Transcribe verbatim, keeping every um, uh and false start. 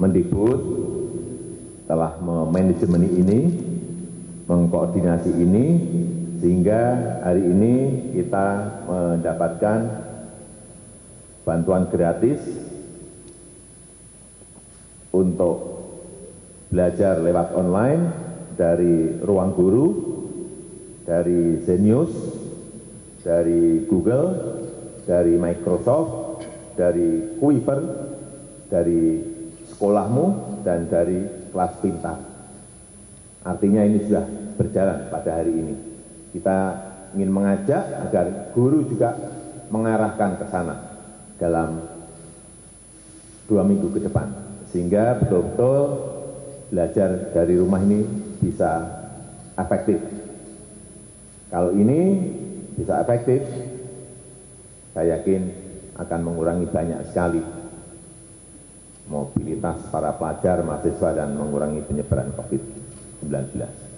Mendikbud telah memanajemen ini, mengkoordinasi ini, sehingga hari ini kita mendapatkan bantuan gratis untuk belajar lewat online dari Ruangguru, dari Zenius, dari Google, dari Microsoft, dari Quipper, dari Sekolahmu, dan dari Kelas Pintar. Artinya ini sudah berjalan pada hari ini. Kita ingin mengajak agar guru juga mengarahkan ke sana dalam dua minggu ke depan. Sehingga betul-betul belajar dari rumah ini bisa efektif. Kalau ini bisa efektif, saya yakin akan mengurangi banyak sekali mobilitas para pelajar, mahasiswa, dan mengurangi penyebaran COVID sembilan belas.